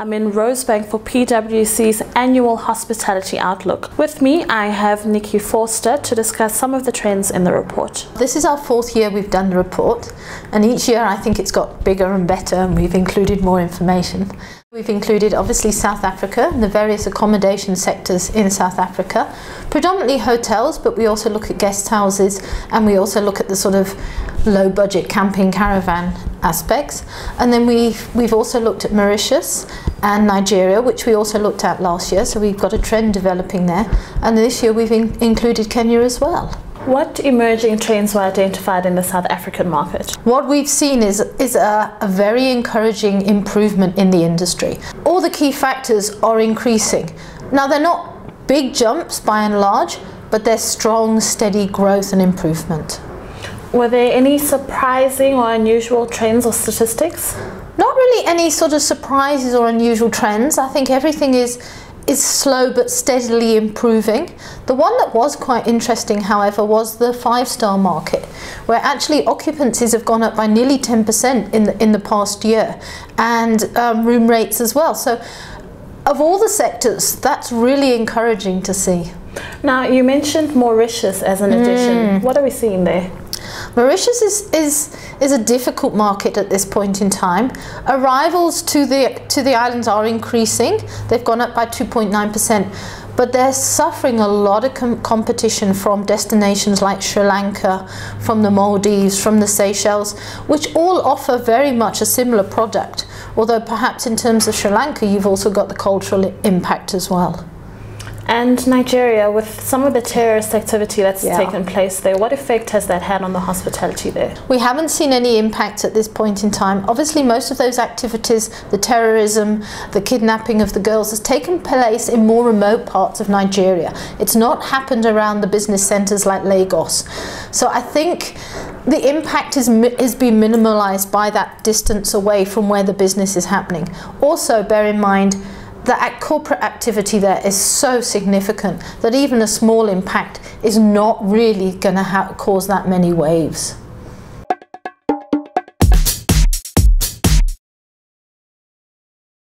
I'm in Rosebank for PwC's annual hospitality outlook. With me, I have Nikki Forster to discuss some of the trends in the report. This is our fourth year we've done the report, and each year I think it's got bigger and better, and we've included more information. We've included obviously South Africa and the various accommodation sectors in South Africa, predominantly hotels, but we also look at guest houses, and we also look at the sort of low budget camping caravan aspects. And then we've also looked at Mauritius and Nigeria, which we also looked at last year, so we've got a trend developing there, and this year we've included Kenya as well. What emerging trends were identified in the South African market? What we've seen is a very encouraging improvement in the industry. All the key factors are increasing. Now, they're not big jumps by and large, but they're strong, steady growth and improvement. Were there any surprising or unusual trends or statistics? Not really any sort of surprises or unusual trends. I think everything is slow but steadily improving. The one that was quite interesting, however, was the five-star market, where actually occupancies have gone up by nearly 10% in the past year, and room rates as well. So of all the sectors, that's really encouraging to see. Now, you mentioned Mauritius as an addition. What are we seeing there? Mauritius is a difficult market at this point in time. Arrivals to the islands are increasing. They've gone up by 2.9%, but they're suffering a lot of competition from destinations like Sri Lanka, from the Maldives, from the Seychelles, which all offer very much a similar product, although perhaps in terms of Sri Lanka you've also got the cultural impact as well. And Nigeria, with some of the terrorist activity that's taken place there, what effect has that had on the hospitality there? We haven't seen any impact at this point in time. Obviously, most of those activities, the terrorism, the kidnapping of the girls, has taken place in more remote parts of Nigeria. It's not happened around the business centres like Lagos. So I think the impact is being minimalised by that distance away from where the business is happening. Also, bear in mind, the corporate activity there is so significant that even a small impact is not really going to cause that many waves.